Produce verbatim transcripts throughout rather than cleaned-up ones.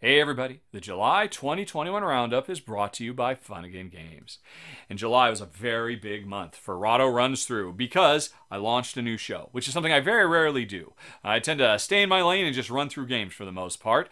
Hey everybody, the July twenty twenty-one Roundup is brought to you by Fun Again Games. And July was a very big month for Rahdo Runs Through because I launched a new show, which is something I very rarely do. I tend to stay in my lane and just run through games for the most part.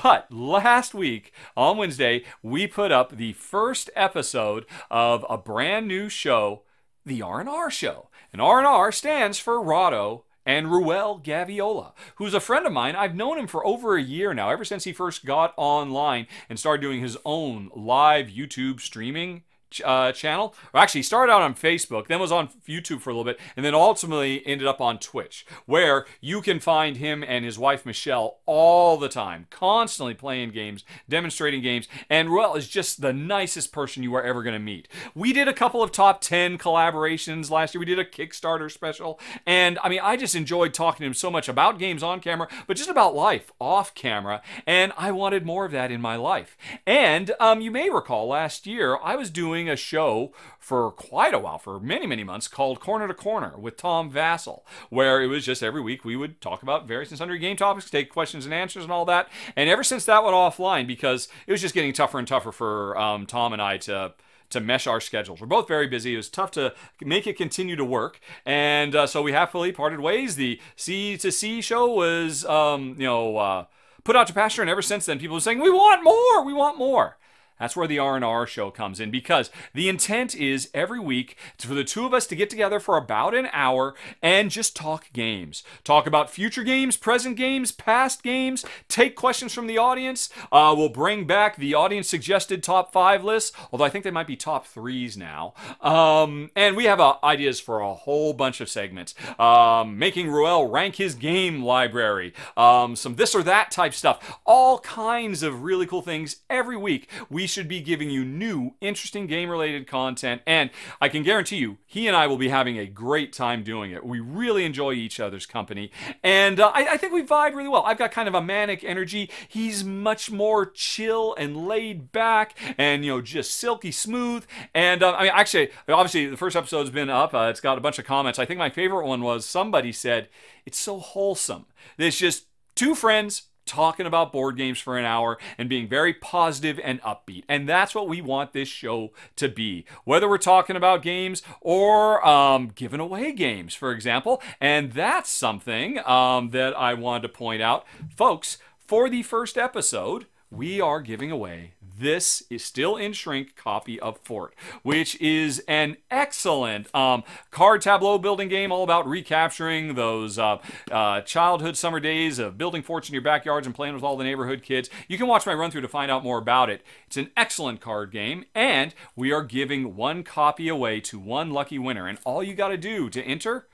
But last week, on Wednesday, we put up the first episode of a brand new show, the R and R Show. And R and R stands for Rahdo and Ruel Gaviola, who's a friend of mine. I've known him for over a year now, ever since he first got online and started doing his own live YouTube streaming uh, channel. Or actually, he started out on Facebook, then was on YouTube for a little bit, and then ultimately ended up on Twitch, where you can find him and his wife, Michelle, all the time, constantly playing games, demonstrating games, and Ruel is just the nicest person you are ever going to meet. We did a couple of top ten collaborations last year. We did a Kickstarter special, and I mean, I just enjoyed talking to him so much about games on camera, but just about life off camera, and I wanted more of that in my life. And um, you may recall last year, I was doing a show for quite a while, for many, many months, called Corner to Corner with Tom Vassell, where it was just every week we would talk about various and sundry game topics, take questions and answers and all that. And ever since that went offline, because it was just getting tougher and tougher for um, Tom and I to to mesh our schedules. We're both very busy. It was tough to make it continue to work. And uh, so we happily parted ways. The C to C show was, um, you know, uh, put out to pasture. And ever since then, people were saying, we want more, we want more. That's where the R and R Show comes in, because the intent is every week for the two of us to get together for about an hour and just talk games. Talk about future games, present games, past games, take questions from the audience. Uh, we'll bring back the audience suggested top five lists, although I think they might be top threes now. Um, and we have uh, ideas for a whole bunch of segments. Um, making Ruel rank his game library. Um, some this or that type stuff. All kinds of really cool things every week. We We should be giving you new, interesting game-related content, and I can guarantee you, he and I will be having a great time doing it. We really enjoy each other's company, and uh, I, I think we vibe really well. I've got kind of a manic energy. He's much more chill and laid back, and you know, just silky smooth. And uh, I mean, actually, obviously, the first episode's been up. Uh, it's got a bunch of comments. I think my favorite one was somebody said, "It's so wholesome. There's just two friends." Talking about board games for an hour and being very positive and upbeat. And that's what we want this show to be. Whether we're talking about games or um, giving away games, for example. And that's something um, that I wanted to point out. Folks, for the first episode, we are giving away this is still in shrink copy of Fort, which is an excellent um, card tableau building game all about recapturing those uh, uh, childhood summer days of building forts in your backyards and playing with all the neighborhood kids. You can watch my run through to find out more about it. It's an excellent card game, and we are giving one copy away to one lucky winner. And all you got to do to enter,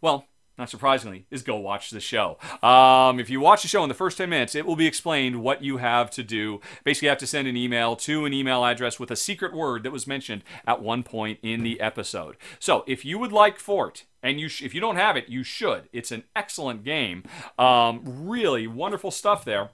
well, not surprisingly, is go watch the show. Um, if you watch the show in the first ten minutes, it will be explained what you have to do. Basically, you have to send an email to an email address with a secret word that was mentioned at one point in the episode. So if you would like Fort, and you sh if you don't have it, you should. It's an excellent game. Um, really wonderful stuff there.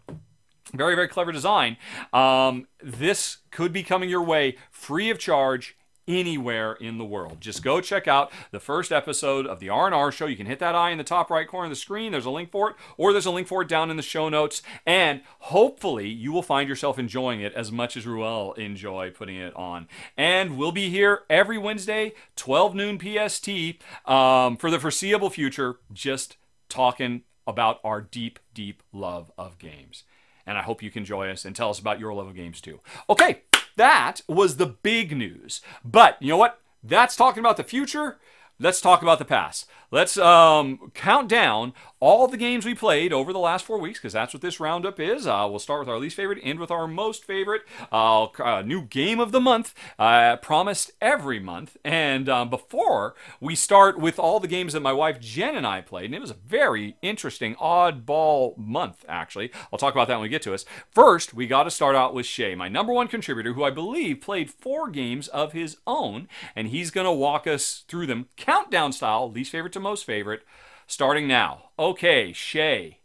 Very, very clever design. Um, this could be coming your way free of charge anywhere in the world. Just go check out the first episode of the R and R Show. You can hit that eye in the top right corner of the screen. There's a link for it, or there's a link for it down in the show notes. And hopefully you will find yourself enjoying it as much as Ruel enjoy putting it on. And we'll be here every Wednesday, twelve noon P S T, um, for the foreseeable future, just talking about our deep, deep love of games. And I hope you can join us and tell us about your love of games too. Okay. That was the big news. But you know what? That's talking about the future. Let's talk about the past. Let's um, count down all the games we played over the last four weeks, because that's what this roundup is. Uh, we'll start with our least favorite, end with our most favorite. Uh, uh, new game of the month, uh, promised every month. And uh, before we start with all the games that my wife Jen and I played, and it was a very interesting, oddball month, actually. I'll talk about that when we get to us. First, we got to start out with Shay, my number one contributor, who I believe played four games of his own, and he's going to walk us through them. Countdown style, least favorite to most favorite, starting now. Okay, Shay,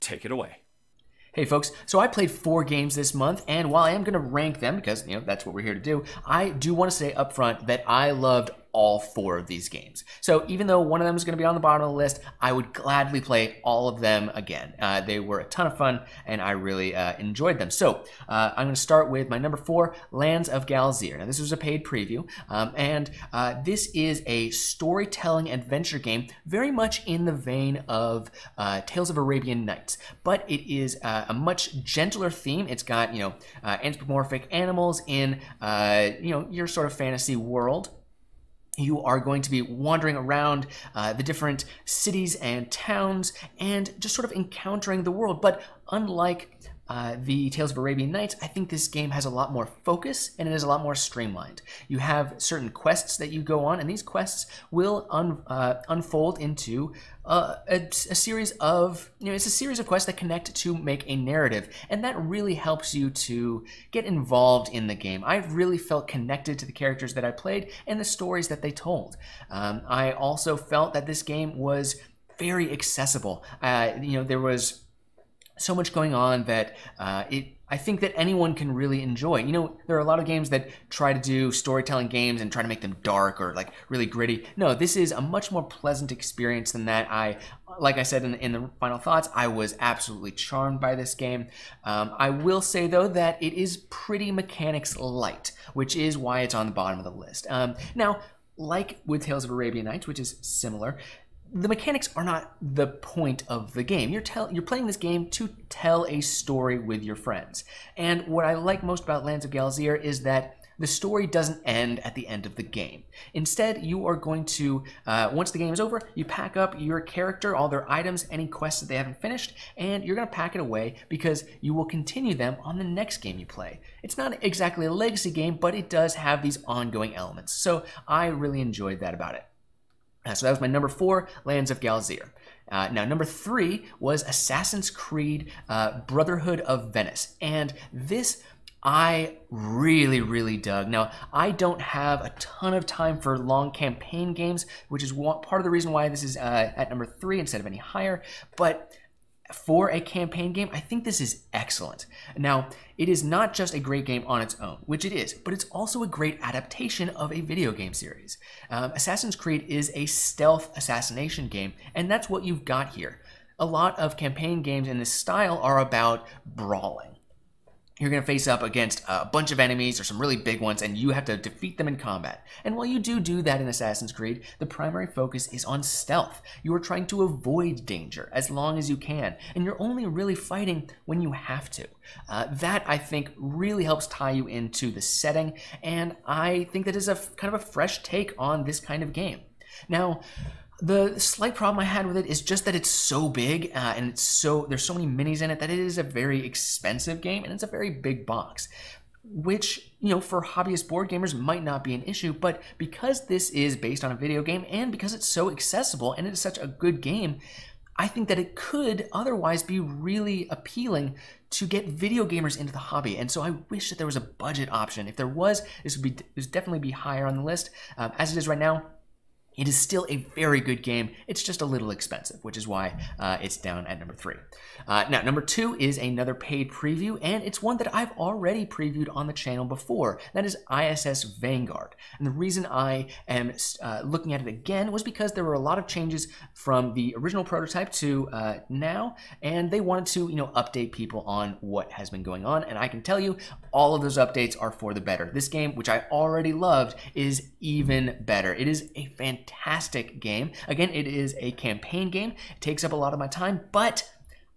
take it away. Hey folks, so I played four games this month, and while I am going to rank them, because, you know, that's what we're here to do, I do want to say up front that I loved all four of these games. So even though one of them is going to be on the bottom of the list, I would gladly play all of them again. Uh, they were a ton of fun, and I really uh, enjoyed them. So uh, I'm going to start with my number four, Lands of Galzyr. Now, this was a paid preview, um, and uh, this is a storytelling adventure game, very much in the vein of uh, Tales of Arabian Nights, but it is uh, a much gentler theme. It's got, you know, uh, anthropomorphic animals in, uh, you know, your sort of fantasy world. You are going to be wandering around uh, the different cities and towns and just sort of encountering the world. But unlike uh, the Tales of Arabian Nights, I think this game has a lot more focus and it is a lot more streamlined. You have certain quests that you go on, and these quests will un uh, unfold into Uh, a, a series of, you know, it's a series of quests that connect to make a narrative, and that really helps you to get involved in the game. I really felt connected to the characters that I played and the stories that they told. Um, I also felt that this game was very accessible. Uh, you know, there was so much going on that uh, it, I think that anyone can really enjoy. You know, there are a lot of games that try to do storytelling games and try to make them dark or like really gritty. No, this is a much more pleasant experience than that. I, like I said in, in the final thoughts, I was absolutely charmed by this game. Um, I will say though that it is pretty mechanics light, which is why it's on the bottom of the list. Um, now, like with Tales of Arabian Nights, which is similar, the mechanics are not the point of the game. You're, tell, you're playing this game to tell a story with your friends. And what I like most about Lands of Galzyr is that the story doesn't end at the end of the game. Instead, you are going to, uh, once the game is over, you pack up your character, all their items, any quests that they haven't finished, and you're going to pack it away because you will continue them on the next game you play. It's not exactly a legacy game, but it does have these ongoing elements. So I really enjoyed that about it. Uh, so that was my number four, Lands of Galzyr. Uh, now, number three was Assassin's Creed uh, Brotherhood of Venice. And this I really, really dug. Now, I don't have a ton of time for long campaign games, which is one, part of the reason why this is uh, at number three instead of any higher. But for a campaign game, I think this is excellent. Now, it is not just a great game on its own, which it is, but it's also a great adaptation of a video game series. Um, Assassin's Creed is a stealth assassination game, and that's what you've got here. A lot of campaign games in this style are about brawling. You're going to face up against a bunch of enemies or some really big ones, and you have to defeat them in combat. And while you do do that in Assassin's Creed, the primary focus is on stealth. You are trying to avoid danger as long as you can, and you're only really fighting when you have to. Uh, that, I think, really helps tie you into the setting, and I think that is a kind of a fresh take on this kind of game. Now, the slight problem I had with it is just that it's so big uh, and it's so there's so many minis in it that it is a very expensive game, and it's a very big box, which, you know, for hobbyist board gamers might not be an issue, but because this is based on a video game and because it's so accessible and it is such a good game, I think that it could otherwise be really appealing to get video gamers into the hobby. And so I wish that there was a budget option. If there was, this would, be, this would definitely be higher on the list. Um, as it is right now, it is still a very good game. It's just a little expensive, which is why uh, it's down at number three. Uh, now, number two is another paid preview, and it's one that I've already previewed on the channel before. That is I S S Vanguard. And the reason I am uh, looking at it again was because there were a lot of changes from the original prototype to uh, now, and they wanted to, you know, update people on what has been going on. And I can tell you, all of those updates are for the better. This game, which I already loved, is even better. It is a fantastic Fantastic game. Again, it is a campaign game. It takes up a lot of my time, but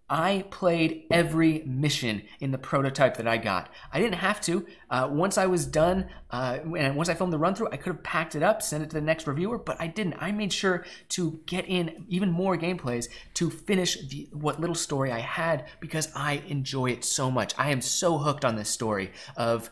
I played every mission in the prototype that I got. I didn't have to. Uh, once I was done, uh, and once I filmed the run through, I could have packed it up, sent it to the next reviewer, but I didn't. I made sure to get in even more gameplays to finish the, what little story I had, because I enjoy it so much. I am so hooked on this story of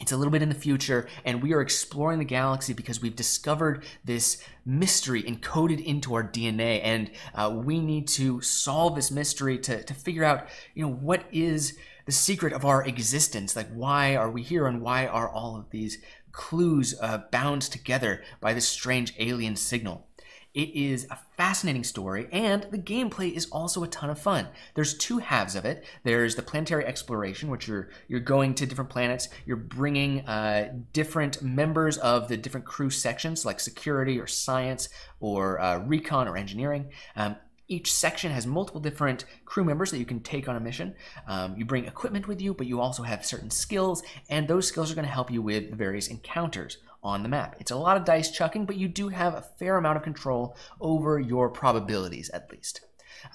it's a little bit in the future, and we are exploring the galaxy because we've discovered this mystery encoded into our D N A, and uh, we need to solve this mystery to, to figure out, you know, what is the secret of our existence? Like, why are we here, and why are all of these clues uh, bound together by this strange alien signal? It is a fascinating story, and the gameplay is also a ton of fun. There's two halves of it. There's the planetary exploration, which you're you're going to different planets. You're bringing uh, different members of the different crew sections, like security or science or uh, recon or engineering. Um, Each section has multiple different crew members that you can take on a mission. Um, you bring equipment with you, but you also have certain skills, and those skills are going to help you with the various encounters on the map. It's a lot of dice chucking, but you do have a fair amount of control over your probabilities, at least.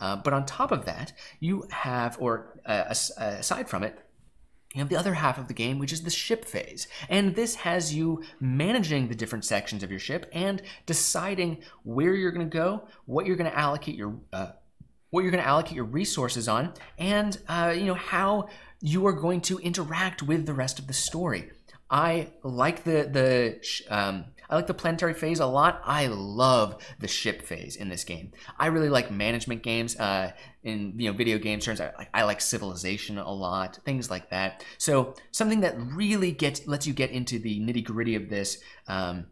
Uh, but on top of that, you have, or uh, aside from it, you have the other half of the game, which is the ship phase. And this has you managing the different sections of your ship and deciding where you're going to go, what you're going to allocate your uh, what you're going to allocate your resources on, and uh, you know, how you are going to interact with the rest of the story. I like the the um, I like the planetary phase a lot. I love the ship phase in this game. I really like management games. Uh, in you know video game terms, I, I like Civilization a lot, things like that. So something that really gets lets you get into the nitty gritty of this, um,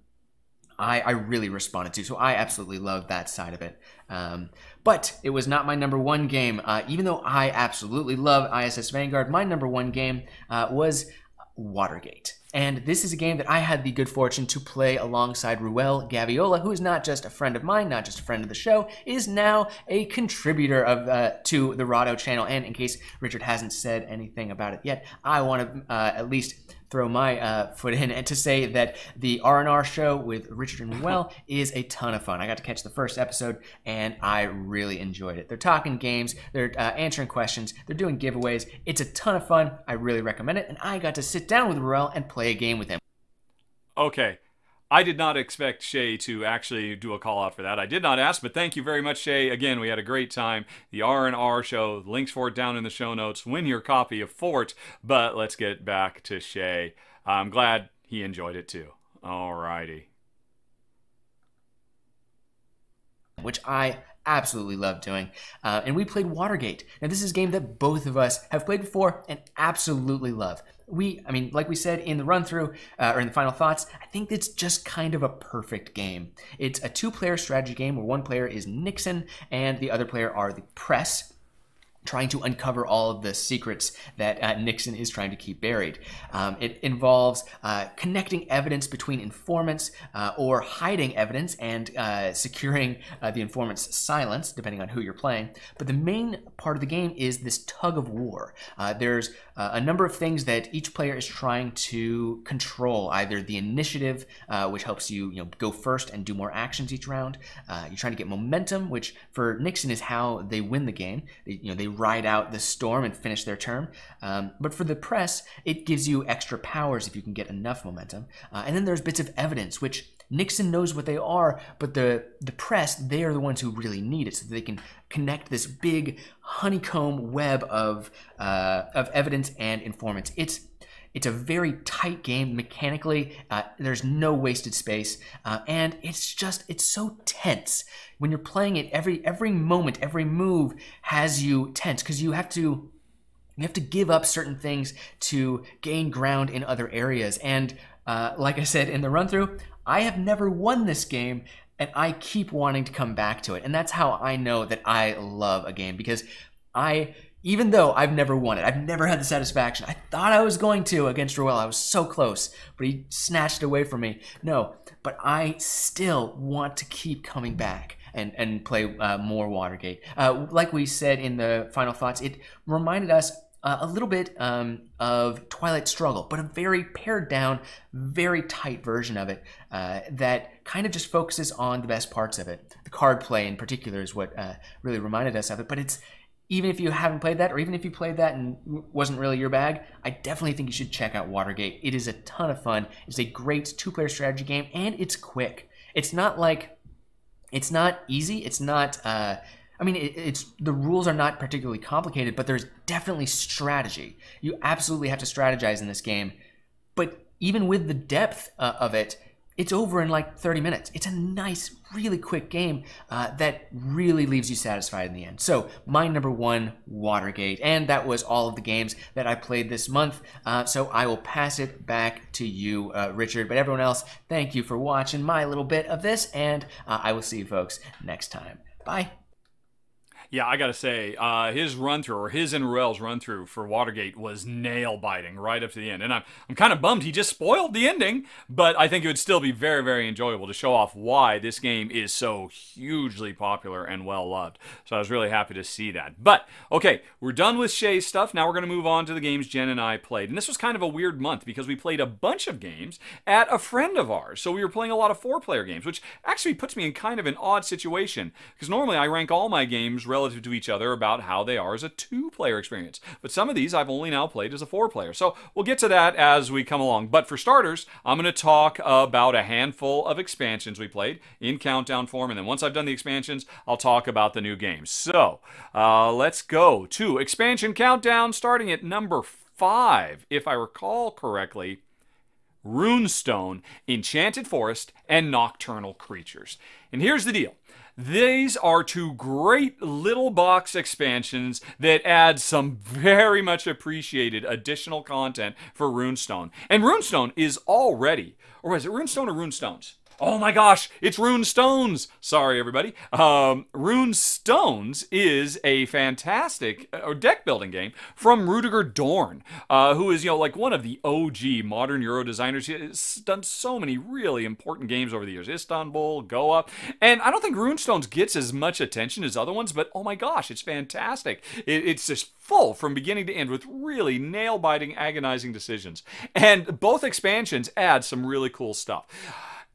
I, I really responded to. So I absolutely love that side of it. Um, but it was not my number one game. Uh, even though I absolutely love I S S Vanguard, my number one game uh, was Watergate. And this is a game that I had the good fortune to play alongside Ruel Gaviola, who is not just a friend of mine, not just a friend of the show, is now a contributor of uh, to the Rahdo channel. And in case Richard hasn't said anything about it yet, I want to uh, at least throw my uh, foot in and to say that the R and R show with Richard and Ruel is a ton of fun. I got to catch the first episode, and I really enjoyed it. They're talking games, they're uh, answering questions, they're doing giveaways. It's a ton of fun. I really recommend it, and I got to sit down with Ruel and play a game with him. Okay. I did not expect Shay to actually do a call out for that. I did not ask, but thank you very much, Shay. Again, we had a great time. The R and R show, links for it down in the show notes. Win your copy of Fort, but let's get back to Shay. I'm glad he enjoyed it too. All righty. Which I absolutely love doing. Uh, and we played Watergate. Now, this is a game that both of us have played before and absolutely love. We, I mean, like we said in the run-through, uh, or in the final thoughts, I think it's just kind of a perfect game. It's a two-player strategy game where one player is Nixon and the other player are the press, trying to uncover all of the secrets that uh, Nixon is trying to keep buried. Um, it involves uh, connecting evidence between informants uh, or hiding evidence and uh, securing uh, the informant's silence, depending on who you're playing. But the main part of the game is this tug of war. Uh, there's uh, a number of things that each player is trying to control, either the initiative, uh, which helps you, you know, go first and do more actions each round. Uh, you're trying to get momentum, which for Nixon is how they win the game. They, you know, they ride out the storm and finish their term. Um, but for the press, it gives you extra powers if you can get enough momentum. Uh, and then there's bits of evidence, which Nixon knows what they are, but the, the press, they are the ones who really need it so that they can connect this big honeycomb web of, uh, of evidence and informants. It's It's a very tight game mechanically. Uh, there's no wasted space, uh, and it's just it's so tense when you're playing it. Every every moment, every move has you tense because you have to you have to give up certain things to gain ground in other areas. And uh, like I said in the run through, I have never won this game, and I keep wanting to come back to it. And that's how I know that I love a game, because I. Even though I've never won it, I've never had the satisfaction. I thought I was going to against Ruel. I was so close, but he snatched it away from me. No, but I still want to keep coming back and, and play uh, more Watergate. Uh, like we said in the final thoughts, it reminded us uh, a little bit um, of Twilight Struggle, but a very pared down, very tight version of it uh, that kind of just focuses on the best parts of it. The card play in particular is what uh, really reminded us of it, but it's even if you haven't played that, or even if you played that and wasn't really your bag, I definitely think you should check out Watergate. It is a ton of fun. It's a great two-player strategy game, and it's quick. It's not like, it's not easy. It's not, uh, I mean, it, it's the rules are not particularly complicated, but there's definitely strategy. You absolutely have to strategize in this game. But even with the depth uh, of it, it's over in like thirty minutes. It's a nice, really quick game uh, that really leaves you satisfied in the end. So my number one, Watergate. And that was all of the games that I played this month. Uh, so I will pass it back to you, uh, Richard. But everyone else, thank you for watching my little bit of this. And uh, I will see you folks next time. Bye. Yeah, I got to say, uh, his run-through, or his and Ruel's run-through for Watergate was nail-biting right up to the end. And I'm, I'm kind of bummed he just spoiled the ending, but I think it would still be very, very enjoyable to show off why this game is so hugely popular and well-loved. So I was really happy to see that. But, okay, we're done with Shay's stuff. Now we're going to move on to the games Jen and I played. And this was kind of a weird month because we played a bunch of games at a friend of ours. So we were playing a lot of four-player games, which actually puts me in kind of an odd situation because normally I rank all my games relatively relative to each other about how they are as a two-player experience. But some of these I've only now played as a four-player. So we'll get to that as we come along. But for starters, I'm going to talk about a handful of expansions we played in countdown form. And then once I've done the expansions, I'll talk about the new games. So uh, let's go to expansion countdown, starting at number five, if I recall correctly. Rune Stone, Enchanted Forest, and Nocturnal Creatures. And here's the deal. These are two great little box expansions that add some very much appreciated additional content for Runestone. And Runestone is already, or is it Runestone or Runestones? Oh my gosh, it's Rune Stones. Sorry, everybody. Um, Rune Stones is a fantastic uh, deck-building game from Rudiger Dorn, uh, who is, you know, like one of the O G modern Euro designers. He's done so many really important games over the years. Istanbul, Goa. And I don't think Rune Stones gets as much attention as other ones, but oh my gosh, it's fantastic. It, it's just full from beginning to end with really nail-biting, agonizing decisions. And both expansions add some really cool stuff.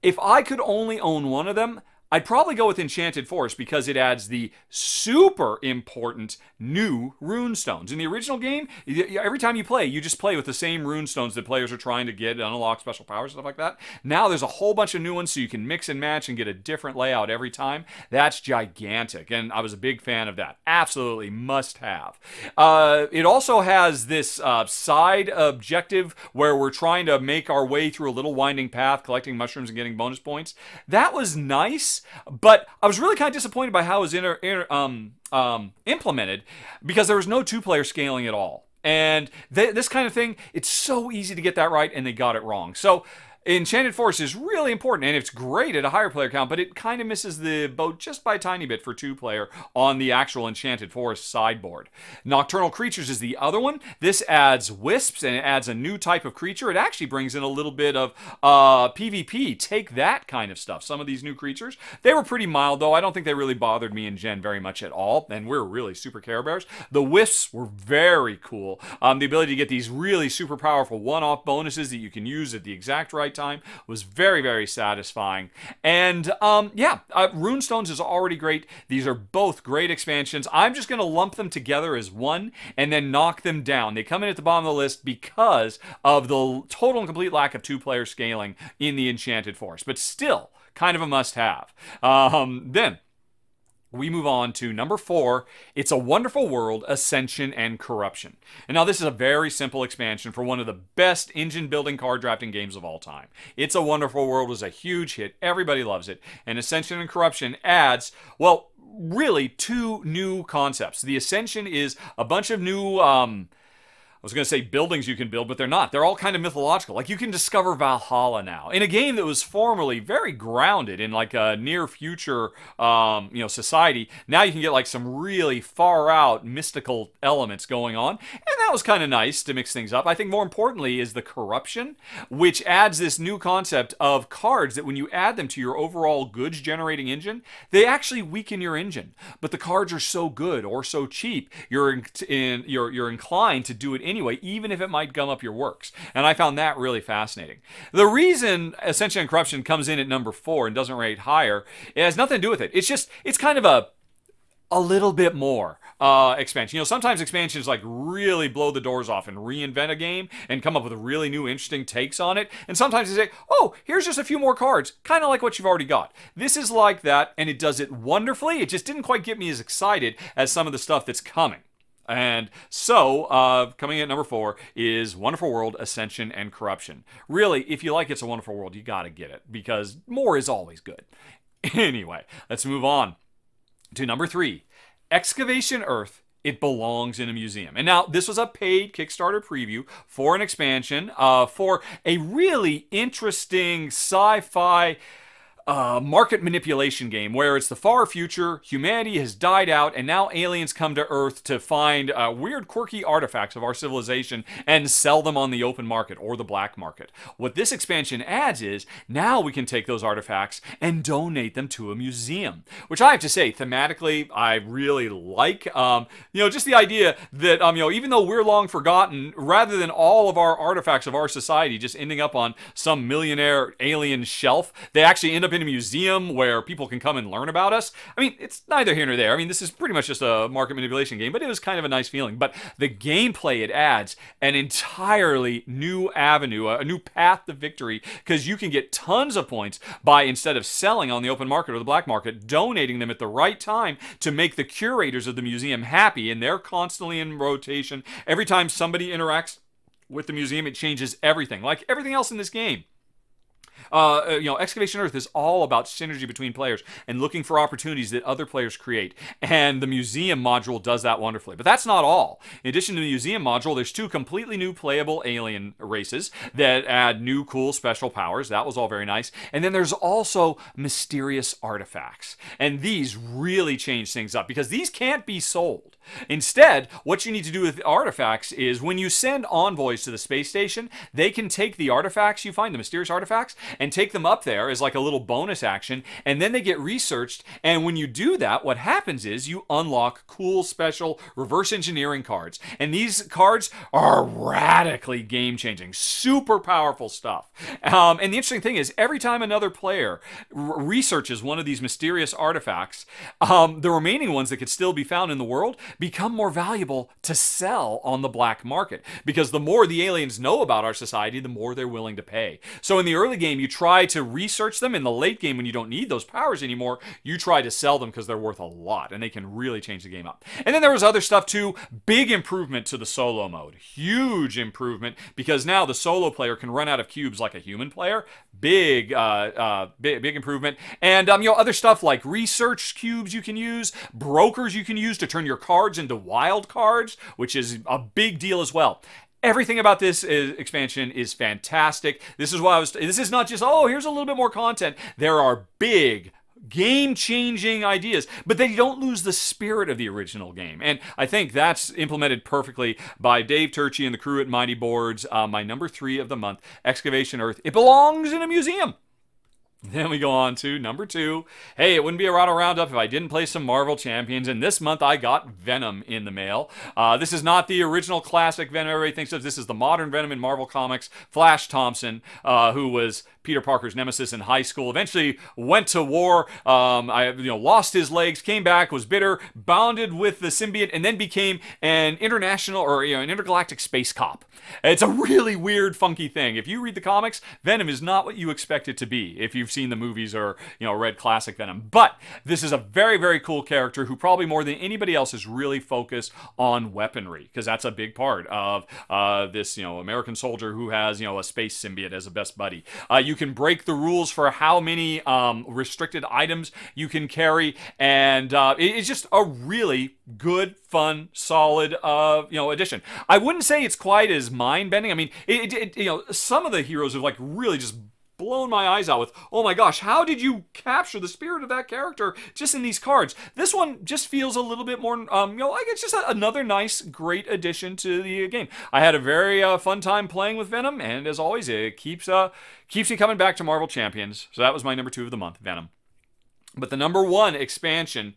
If I could only own one of them, I'd probably go with Enchanted Forest because it adds the super important new rune stones. In the original game, every time you play, you just play with the same rune stones that players are trying to get, unlock special powers, stuff like that. Now there's a whole bunch of new ones so you can mix and match and get a different layout every time. That's gigantic, and I was a big fan of that. Absolutely must have. Uh, it also has this uh, side objective where we're trying to make our way through a little winding path, collecting mushrooms and getting bonus points. That was nice. But I was really kind of disappointed by how it was inter, inter, um, um, implemented because there was no two-player scaling at all. And th this kind of thing, it's so easy to get that right, and they got it wrong. So Enchanted Forest is really important, and it's great at a higher player count, but it kind of misses the boat just by a tiny bit for two-player on the actual Enchanted Forest sideboard. Nocturnal Creatures is the other one. This adds wisps, and it adds a new type of creature. It actually brings in a little bit of uh, PvP, take that kind of stuff. Some of these new creatures, they were pretty mild, though. I don't think they really bothered me and Jen very much at all, and we're really super Care Bears. The wisps were very cool. Um, the ability to get these really super powerful one-off bonuses that you can use at the exact right time was very, very satisfying. And um, yeah, uh, Runestones is already great. These are both great expansions. I'm just going to lump them together as one and then knock them down. They come in at the bottom of the list because of the total and complete lack of two-player scaling in the Enchanted Forest, but still kind of a must-have. Um, then we move on to number four. It's a Wonderful World, Ascension and Corruption. And now this is a very simple expansion for one of the best engine-building card-drafting games of all time. It's a Wonderful World was a huge hit. Everybody loves it. And Ascension and Corruption adds, well, really two new concepts. The Ascension is a bunch of new... Um, I was going to say buildings you can build, but they're not. They're all kind of mythological. Like, you can discover Valhalla now in a game that was formerly very grounded in, like, a near-future, um, you know, society. Now you can get, like, some really far-out mystical elements going on, and that was kind of nice to mix things up. I think more importantly is the corruption, which adds this new concept of cards that when you add them to your overall goods-generating engine, they actually weaken your engine. But the cards are so good or so cheap, you're, in, in, you're, you're inclined to do it anyway. Anyway, even if it might gum up your works. And I found that really fascinating. The reason Ascension and Corruption comes in at number four and doesn't rate higher, it has nothing to do with it. It's just, it's kind of a a little bit more uh, expansion. You know, sometimes expansions like really blow the doors off and reinvent a game and come up with really new interesting takes on it. And sometimes they say, oh, here's just a few more cards, kind of like what you've already got. This is like that, and it does it wonderfully. It just didn't quite get me as excited as some of the stuff that's coming. And so, uh, coming in at number four is Wonderful World, Ascension, and Corruption. Really, if you like It's a Wonderful World, you gotta get it, because more is always good. Anyway, let's move on to number three. Excavation Earth: It Belongs in a Museum. And now, this was a paid Kickstarter preview for an expansion, uh, for a really interesting sci-fi Uh, market manipulation game where it's the far future, humanity has died out, and now aliens come to Earth to find uh, weird, quirky artifacts of our civilization and sell them on the open market or the black market. What this expansion adds is now we can take those artifacts and donate them to a museum, which I have to say, thematically, I really like. Um, you know, just the idea that, um, you know, even though we're long forgotten, rather than all of our artifacts of our society just ending up on some millionaire alien shelf, they actually end up in a museum where people can come and learn about us. I mean, it's neither here nor there. I mean, this is pretty much just a market manipulation game, but it was kind of a nice feeling. But the gameplay, it adds an entirely new avenue, a new path to victory, because you can get tons of points by, instead of selling on the open market or the black market, donating them at the right time to make the curators of the museum happy, and they're constantly in rotation. Every time somebody interacts with the museum, it changes everything, like everything else in this game. Uh, you know, Excavation Earth is all about synergy between players and looking for opportunities that other players create. And the museum module does that wonderfully. But that's not all. In addition to the museum module, there's two completely new playable alien races that add new cool special powers. That was all very nice. And then there's also mysterious artifacts. And these really change things up because these can't be sold. Instead, what you need to do with artifacts is when you send envoys to the space station, they can take the artifacts you find, the mysterious artifacts, and take them up there as like a little bonus action, and then they get researched. And when you do that, what happens is you unlock cool special reverse engineering cards. And these cards are radically game-changing, super powerful stuff. Um, and the interesting thing is, every time another player researches one of these mysterious artifacts, um, the remaining ones that could still be found in the world become more valuable to sell on the black market, because the more the aliens know about our society, the more they're willing to pay. So in the early game, you try to research them. In the late game, when you don't need those powers anymore, you try to sell them because they're worth a lot, and they can really change the game up. And then there was other stuff too. Big improvement to the solo mode. Huge improvement, because now the solo player can run out of cubes like a human player. Big, uh, uh, big, big improvement. And um, you know, other stuff like research cubes you can use, brokers you can use to turn your cards into wild cards, which is a big deal as well. Everything about this is, expansion is fantastic. This is why I was. This is not just, oh, here's a little bit more content. There are big, game-changing ideas, but they don't lose the spirit of the original game. And I think that's implemented perfectly by Dave Turchi and the crew at Mighty Boards. Uh, my number three of the month, Excavation Earth: It Belongs in a Museum. Then we go on to number two. Hey, it wouldn't be a Rahdo Roundup if I didn't play some Marvel Champions, and this month I got Venom in the mail. Uh, this is not the original classic Venom everybody thinks of. This is the modern Venom in Marvel Comics. Flash Thompson, uh, who was Peter Parker's nemesis in high school, eventually went to war, um, I, you know, lost his legs, came back, was bitter, bonded with the symbiote, and then became an international, or you know, an intergalactic space cop. It's a really weird, funky thing. If you read the comics, Venom is not what you expect it to be, if you've seen the movies or, you know, read classic Venom. But this is a very, very cool character who probably more than anybody else is really focused on weaponry, because that's a big part of uh, this, you know, American soldier who has, you know, a space symbiote as a best buddy. Uh, you You can break the rules for how many um, restricted items you can carry, and uh, it, it's just a really good, fun, solid, uh, you know, addition. I wouldn't say it's quite as mind-bending. I mean, it, it, you know, some of the heroes have like really just blown my eyes out with, oh my gosh, how did you capture the spirit of that character just in these cards? This one just feels a little bit more, um, you know, like it's just a, another nice, great addition to the game. I had a very uh, fun time playing with Venom, and as always, it keeps uh, keeps me coming back to Marvel Champions. So that was my number two of the month, Venom. But the number one expansion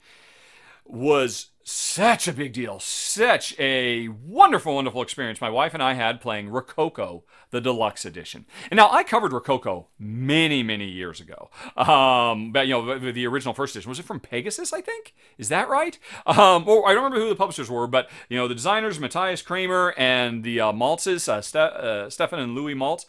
was such a big deal, such a wonderful, wonderful experience my wife and I had playing Rococo, the Deluxe Edition. And now, I covered Rococo many, many years ago. Um, but, you know, the original first edition. Was it from Pegasus, I think? Is that right? Um, well, I don't remember who the publishers were, but, you know, the designers, Matthias Kramer and the uh, Maltzes, uh, Ste uh, Stefan and Louis Maltz.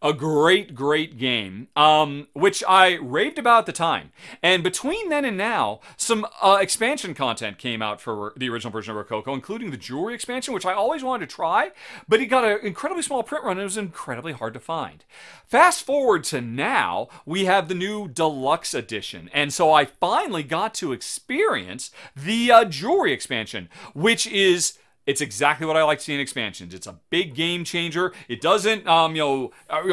A great, great game, um, which I raved about at the time. And between then and now, some uh, expansion content came out for the original version of Rococo, including the jewelry expansion, which I always wanted to try, but it got an incredibly small print run and it was incredibly hard to find. Fast forward to now, we have the new deluxe edition, and so I finally got to experience the uh, jewelry expansion, which is... it's exactly what I like to see in expansions. It's a big game changer. It doesn't, um, you know,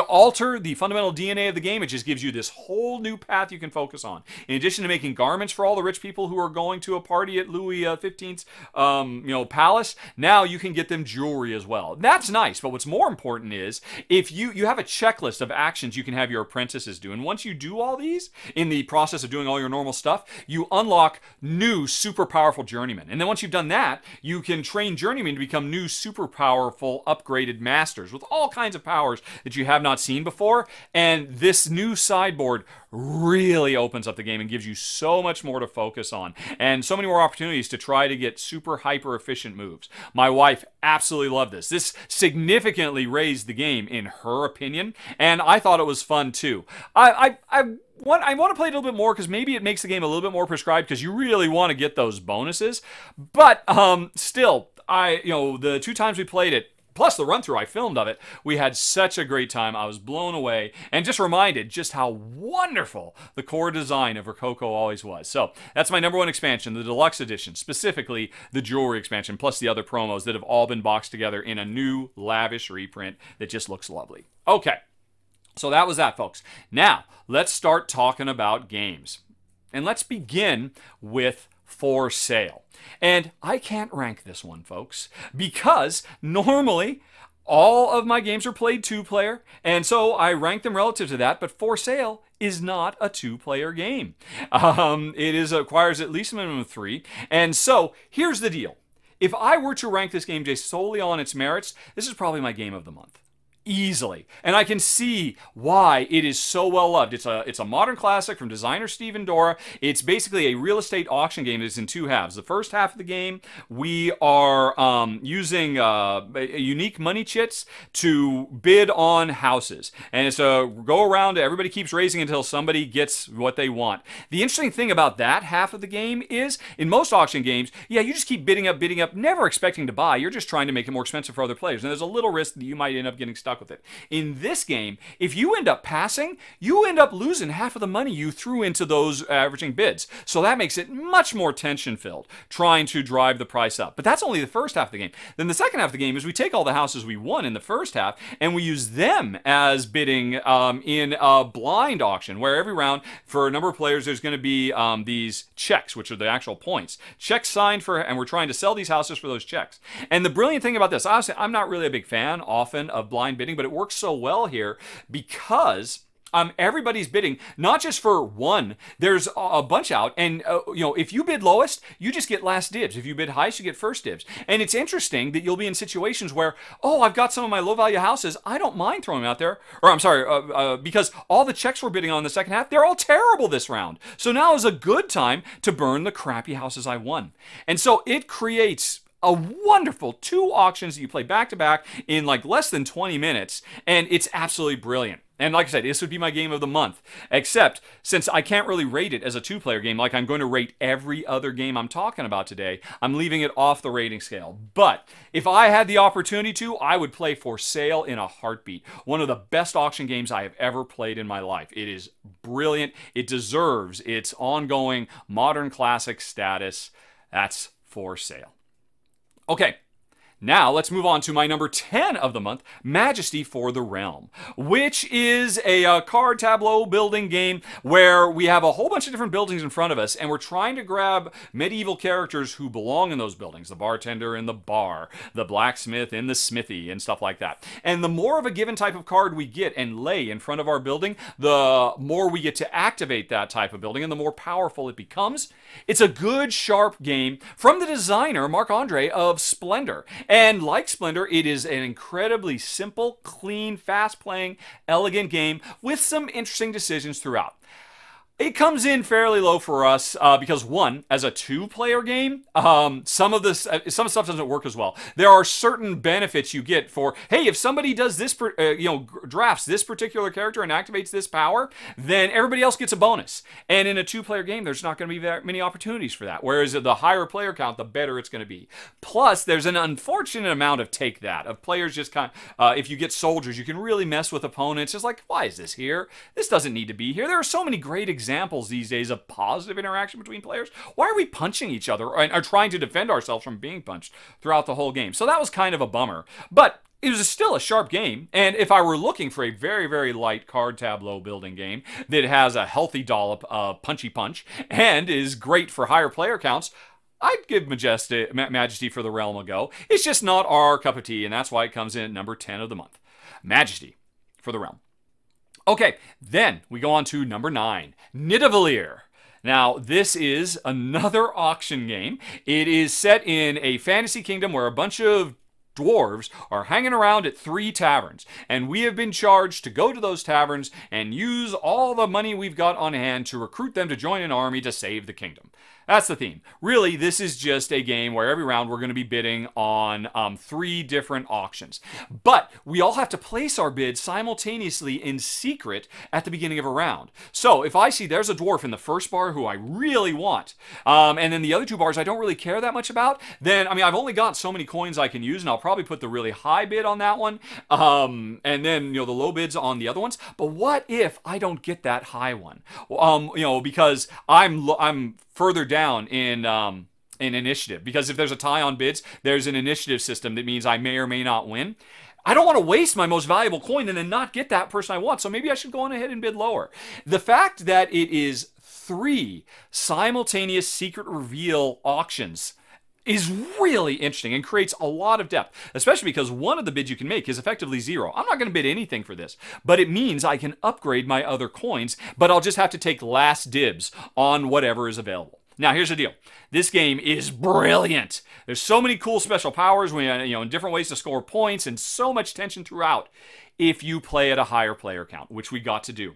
alter the fundamental D N A of the game. It just gives you this whole new path you can focus on. In addition to making garments for all the rich people who are going to a party at Louis the fifteenth's, um, you know, palace, now you can get them jewelry as well. That's nice, but what's more important is if you you have a checklist of actions you can have your apprentices do, and once you do all these, in the process of doing all your normal stuff, you unlock new super powerful journeymen. And then once you've done that, you can train journeymen to become new super powerful upgraded masters with all kinds of powers that you have not seen before. And this new sideboard really opens up the game and gives you so much more to focus on and so many more opportunities to try to get super hyper efficient moves. My wife absolutely loved this. This significantly raised the game in her opinion, and I thought it was fun too. I I, I One, I want to play it a little bit more because maybe it makes the game a little bit more prescribed because you really want to get those bonuses. But um, still, I you know the two times we played it, plus the run-through I filmed of it, we had such a great time. I was blown away and just reminded just how wonderful the core design of Rococo always was. So that's my number one expansion, the deluxe edition, specifically the jewelry expansion, plus the other promos that have all been boxed together in a new lavish reprint that just looks lovely. Okay. So that was that, folks. Now, let's start talking about games. And let's begin with For Sale. And I can't rank this one, folks, because normally all of my games are played two-player, and so I rank them relative to that, but For Sale is not a two-player game. Um, it is, requires at least a minimum of three, and so here's the deal. If I were to rank this game just solely on its merits, this is probably my game of the month. Easily. And I can see why it is so well loved. It's a it's a modern classic from designer Stephen Dora. It's basically a real estate auction game that's in two halves. The first half of the game, we are um, using uh, unique money chits to bid on houses. And it's a go around, everybody keeps raising until somebody gets what they want. The interesting thing about that half of the game is, in most auction games, yeah, you just keep bidding up, bidding up, never expecting to buy. You're just trying to make it more expensive for other players. And there's a little risk that you might end up getting stuck with it. In this game, if you end up passing, you end up losing half of the money you threw into those averaging bids. So that makes it much more tension-filled, trying to drive the price up. But that's only the first half of the game. Then the second half of the game is we take all the houses we won in the first half, and we use them as bidding um, in a blind auction, where every round, for a number of players, there's going to be um, these checks, which are the actual points. Checks signed for, and we're trying to sell these houses for those checks. And the brilliant thing about this, honestly, I'm not really a big fan, often, of blind bidding, but it works so well here because um, everybody's bidding, not just for one. There's a bunch out, and uh, you know, if you bid lowest, you just get last dibs. If you bid highest, you get first dibs. And it's interesting that you'll be in situations where, oh, I've got some of my low-value houses. I don't mind throwing them out there, or I'm sorry, uh, uh, because all the checks we're bidding on in the second half, they're all terrible this round. So now is a good time to burn the crappy houses I won. And so it creates a wonderful two auctions that you play back-to-back in like less than twenty minutes, and it's absolutely brilliant. And like I said, this would be my game of the month, except since I can't really rate it as a two-player game like I'm going to rate every other game I'm talking about today, I'm leaving it off the rating scale. But if I had the opportunity to, I would play For Sale in a heartbeat. One of the best auction games I have ever played in my life. It is brilliant. It deserves its ongoing modern classic status. That's For Sale. Okay, now let's move on to my number ten of the month, Majesty For the Realm, which is a uh, card tableau building game where we have a whole bunch of different buildings in front of us, and we're trying to grab medieval characters who belong in those buildings, the bartender in the bar, the blacksmith in the smithy, and stuff like that. And the more of a given type of card we get and lay in front of our building, the more we get to activate that type of building, and the more powerful it becomes. It's a good, sharp game from the designer, Marc-Andre, of Splendor. And like Splendor, it is an incredibly simple, clean, fast-playing, elegant game with some interesting decisions throughout. It comes in fairly low for us uh, because, one, as a two-player game, um, some of this, uh, some stuff doesn't work as well. There are certain benefits you get for, hey, if somebody does this, per, uh, you know, drafts this particular character and activates this power, then everybody else gets a bonus. And in a two-player game, there's not going to be that many opportunities for that. Whereas the higher player count, the better it's going to be. Plus, there's an unfortunate amount of take that of players just kind of, uh, if you get soldiers, you can really mess with opponents. It's like, why is this here? This doesn't need to be here. There are so many great examples. examples these days of positive interaction between players. Why are we punching each other or, or trying to defend ourselves from being punched throughout the whole game? So that was kind of a bummer. But it was still a sharp game, and if I were looking for a very, very light card tableau building game that has a healthy dollop of punchy punch and is great for higher player counts, I'd give Majesty, Majesty for the Realm a go. It's just not our cup of tea, and that's why it comes in at number ten of the month. Majesty for the Realm. Okay, then we go on to number nine, Nidavellir. Now, this is another auction game. It is set in a fantasy kingdom where a bunch of dwarves are hanging around at three taverns, and we have been charged to go to those taverns and use all the money we've got on hand to recruit them to join an army to save the kingdom. That's the theme. Really, this is just a game where every round we're going to be bidding on um, three different auctions. But we all have to place our bids simultaneously in secret at the beginning of a round. So if I see there's a dwarf in the first bar who I really want, um, and then the other two bars I don't really care that much about, then, I mean, I've only got so many coins I can use, and I'll probably put the really high bid on that one, um, and then, you know, the low bids on the other ones. But what if I don't get that high one? Um, you know, because I'm, I'm further down down in um, in initiative, because if there's a tie on bids, there's an initiative system that means I may or may not win. I don't want to waste my most valuable coin and then not get that person I want, so maybe I should go on ahead and bid lower. The fact that it is three simultaneous secret reveal auctions is really interesting and creates a lot of depth, especially because one of the bids you can make is effectively zero. I'm not going to bid anything for this, but it means I can upgrade my other coins, but I'll just have to take last dibs on whatever is available. Now, here's the deal. This game is brilliant. There's so many cool special powers, you know, and different ways to score points, and so much tension throughout if you play at a higher player count, which we got to do.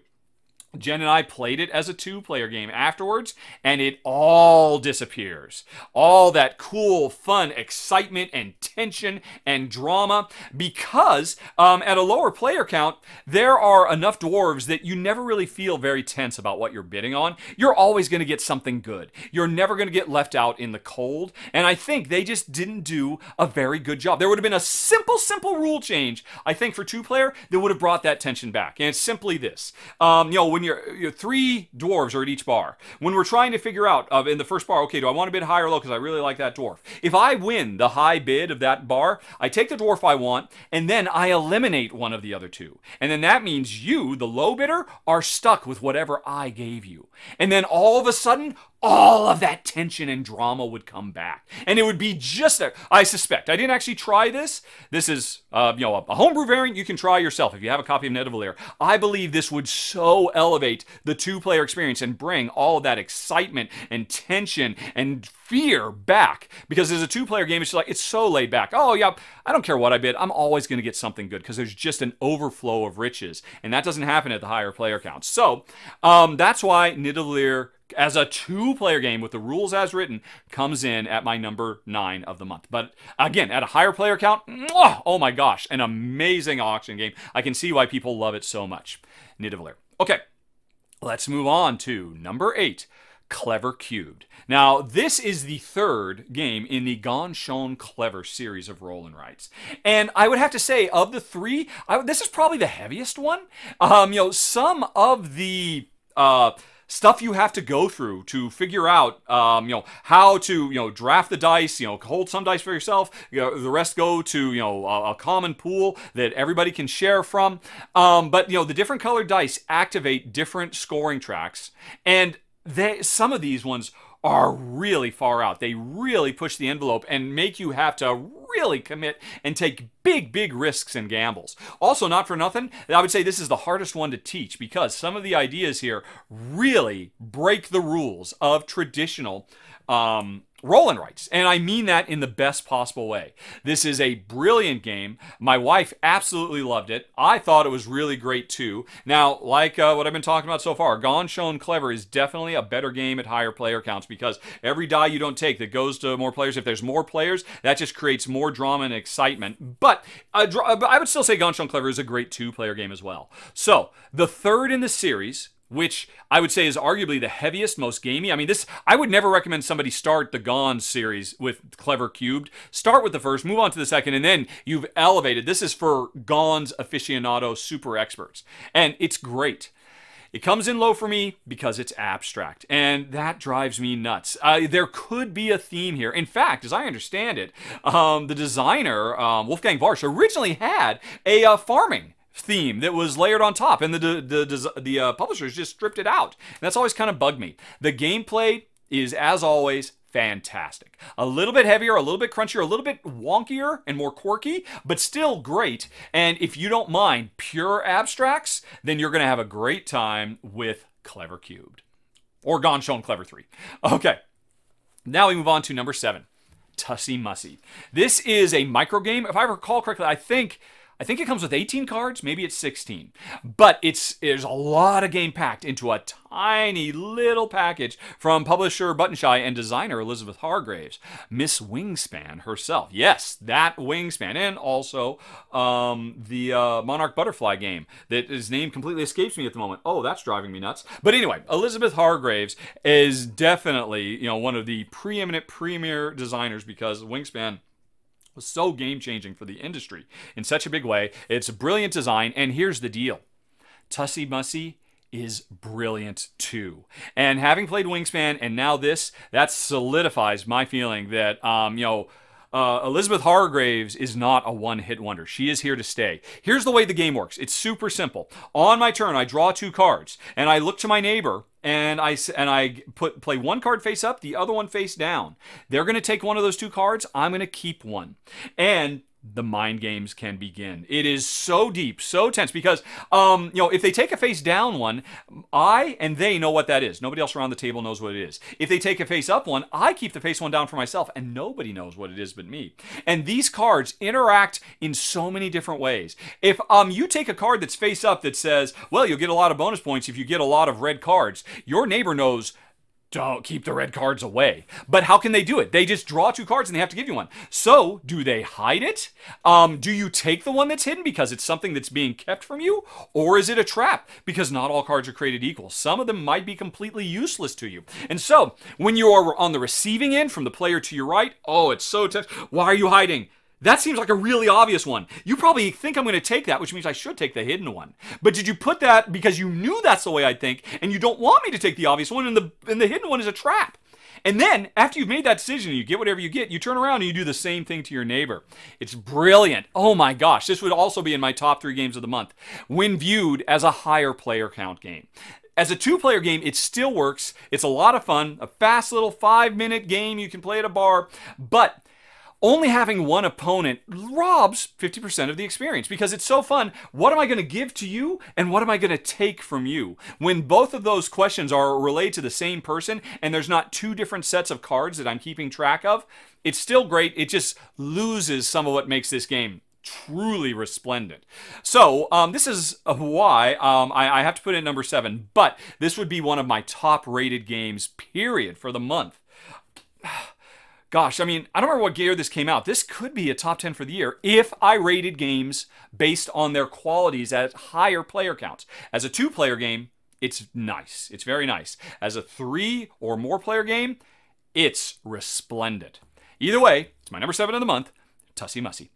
Jen and I played it as a two-player game afterwards, and it all disappears. All that cool, fun, excitement, and tension, and drama, because um, at a lower player count, there are enough dwarves that you never really feel very tense about what you're bidding on. You're always going to get something good. You're never going to get left out in the cold, and I think they just didn't do a very good job. There would have been a simple, simple rule change, I think, for two-player that would have brought that tension back, and it's simply this. Um, you know, when When you're, you're three dwarves are at each bar. When we're trying to figure out uh, in the first bar, okay, do I want to bid high or low because I really like that dwarf? If I win the high bid of that bar, I take the dwarf I want, and then I eliminate one of the other two. And then that means you, the low bidder, are stuck with whatever I gave you. And then all of a sudden, all of that tension and drama would come back. And it would be just, a, I suspect, I didn't actually try this. This is, uh, you know, a homebrew variant you can try yourself if you have a copy of Nidavellir. I believe this would so elevate the two-player experience and bring all of that excitement and tension and fear back. Because as a two-player game, it's just like, it's so laid back. Oh, yeah, I don't care what I bid. I'm always going to get something good because there's just an overflow of riches. And that doesn't happen at the higher player count. So um, that's why Nidavellir, as a two-player game with the rules as written, comes in at my number nine of the month. But again, at a higher player count, oh my gosh, an amazing auction game. I can see why people love it so much. Nidavellir. Okay, let's move on to number eight, Clever Cubed. Now, this is the third game in the Ganz Schön Clever series of roll and writes. And I would have to say, of the three, I, this is probably the heaviest one. Um, you know, some of the Uh, stuff you have to go through to figure out, um, you know, how to, you know, draft the dice, you know, hold some dice for yourself, you know, the rest go to, you know, a, a common pool that everybody can share from. Um, but, you know, the different colored dice activate different scoring tracks, and they, some of these ones are really far out. They really push the envelope and make you have to really commit and take big, big risks and gambles. Also, not for nothing, I would say this is the hardest one to teach because some of the ideas here really break the rules of traditional um, Roll and rights, and I mean that in the best possible way. This is a brilliant game. My wife absolutely loved it. I thought it was really great too. Now, like uh, what I've been talking about so far, Ganz Schön Clever is definitely a better game at higher player counts, because every die you don't take that goes to more players, if there's more players, that just creates more drama and excitement. But uh, I would still say Ganz Schön Clever is a great two-player game as well. So, the third in the series, which I would say is arguably the heaviest, most gamey. I mean, this, I would never recommend somebody start the Ganz series with Clever Cubed. Start with the first, move on to the second, and then you've elevated. This is for Ganz aficionado super experts. And it's great. It comes in low for me because it's abstract, and that drives me nuts. Uh, there could be a theme here. In fact, as I understand it, um, the designer, um, Wolfgang Bartsch, originally had a uh, farming theme that was layered on top, and the the the, the uh, publishers just stripped it out. And that's always kind of bugged me. The gameplay is, as always, fantastic. A little bit heavier, a little bit crunchier, a little bit wonkier and more quirky, but still great. And if you don't mind pure abstracts, then you're going to have a great time with Clever Cubed. Or Ganz Schön Clever three. Okay, now we move on to number seven, Tussie Mussie. This is a microgame. If I recall correctly, I think... I think it comes with eighteen cards, maybe it's sixteen. But it's there's a lot of game packed into a tiny little package from publisher Buttonshy and designer Elizabeth Hargrave, Miss Wingspan herself. Yes, that Wingspan, and also um, the uh, Monarch Butterfly game that his name completely escapes me at the moment. Oh, that's driving me nuts. But anyway, Elizabeth Hargrave is definitely, you know, one of the preeminent premier designers, because Wingspan was so game-changing for the industry in such a big way. It's a brilliant design, and here's the deal. Tussie Mussie is brilliant too. And having played Wingspan and now this, that solidifies my feeling that, um, you know, Uh, Elizabeth Hargraves is not a one-hit wonder. She is here to stay. Here's the way the game works. It's super simple. On my turn, I draw two cards, and I look to my neighbor, and I and I put play one card face up, the other one face down. They're going to take one of those two cards. I'm going to keep one, and the mind games can begin. It is so deep, so tense, because um, you know, if they take a face down one, I and they know what that is. Nobody else around the table knows what it is. If they take a face up one, I keep the face one down for myself, and nobody knows what it is but me. And these cards interact in so many different ways. If um, you take a card that's face up that says, well, you'll get a lot of bonus points if you get a lot of red cards, your neighbor knows, don't keep the red cards away. But how can they do it? They just draw two cards and they have to give you one. So, do they hide it? Um, do you take the one that's hidden because it's something that's being kept from you? Or is it a trap? Because not all cards are created equal. Some of them might be completely useless to you. And so, when you are on the receiving end from the player to your right, oh, it's so tough. Why are you hiding? That seems like a really obvious one. You probably think I'm going to take that, which means I should take the hidden one. But did you put that because you knew that's the way I'd think, and you don't want me to take the obvious one, and the and the hidden one is a trap? And then, after you've made that decision, you get whatever you get, you turn around and you do the same thing to your neighbor. It's brilliant. Oh my gosh, this would also be in my top three games of the month, when viewed as a higher player count game. As a two-player game, it still works. It's a lot of fun, a fast little five-minute game you can play at a bar, but only having one opponent robs fifty percent of the experience, because it's so fun. What am I going to give to you, and what am I going to take from you? When both of those questions are relayed to the same person, and there's not two different sets of cards that I'm keeping track of, it's still great. It just loses some of what makes this game truly resplendent. So um, this is why um, I, I have to put in number seven, but this would be one of my top-rated games, period, for the month. Gosh, I mean, I don't remember what year this came out. This could be a top ten for the year if I rated games based on their qualities at higher player counts. As a two-player game, it's nice. It's very nice. As a three or more player game, it's resplendent. Either way, it's my number seven of the month, Tussie Mussie.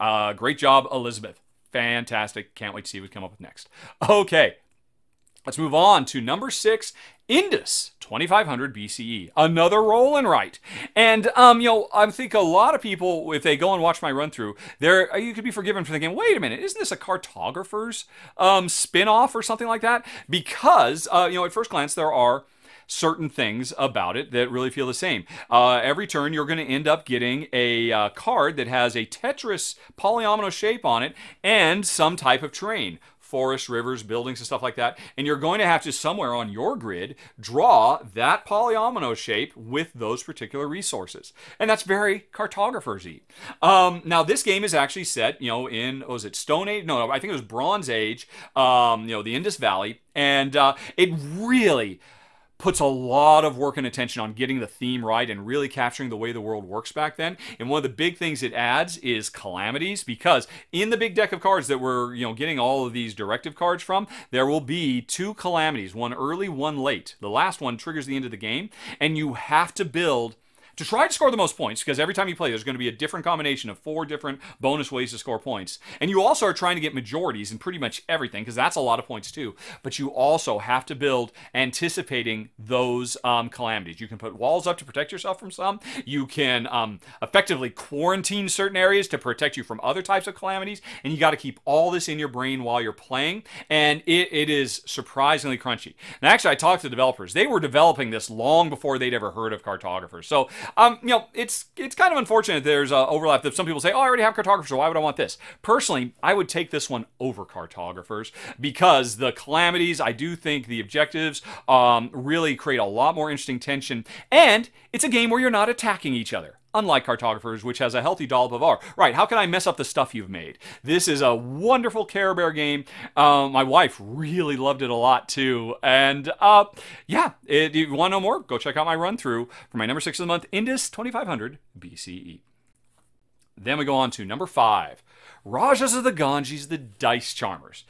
Uh, great job, Elizabeth. Fantastic. Can't wait to see what we come up with next. Okay, let's move on to number six, Indus, twenty-five hundred B C E, another roll and write. And, um, you know, I think a lot of people, if they go and watch my run-through, there you could be forgiven for thinking, wait a minute, isn't this a cartographer's um, spin-off or something like that? Because, uh, you know, at first glance, there are certain things about it that really feel the same. Uh, every turn, you're going to end up getting a uh, card that has a Tetris polyomino shape on it and some type of terrain. forests, rivers, buildings, and stuff like that. And you're going to have to, somewhere on your grid, draw that polyomino shape with those particular resources. And that's very cartographersy. Um, now, this game is actually set, you know, in, oh, was it Stone Age? No, no, I think it was Bronze Age, um, you know, the Indus Valley. And uh, it really puts a lot of work and attention on getting the theme right and really capturing the way the world works back then. And one of the big things it adds is calamities, because in the big deck of cards that we're, you know, getting all of these directive cards from, there will be two calamities, one early, one late. The last one triggers the end of the game, and you have to build to try to score the most points, because every time you play, there's going to be a different combination of four different bonus ways to score points. And you also are trying to get majorities in pretty much everything, because that's a lot of points too. But you also have to build anticipating those um, calamities. You can put walls up to protect yourself from some. You can um, effectively quarantine certain areas to protect you from other types of calamities. And you got to keep all this in your brain while you're playing. And it, it is surprisingly crunchy. And actually, I talked to developers. They were developing this long before they'd ever heard of cartographers. So Um, you know, it's it's kind of unfortunate there's uh, overlap that some people say, oh, I already have cartographers, so why would I want this? Personally, I would take this one over cartographers, because the calamities, I do think the objectives um, really create a lot more interesting tension. And it's a game where you're not attacking each other, unlike cartographers, which has a healthy dollop of R. Right, how can I mess up the stuff you've made? This is a wonderful Care Bear game. Um, my wife really loved it a lot, too. And, uh, yeah, if you want to know more, go check out my run-through for my number six of the month, Indus twenty-five hundred B C E. Then we go on to number five, Rajas of the Ganges, the Dice Charmers.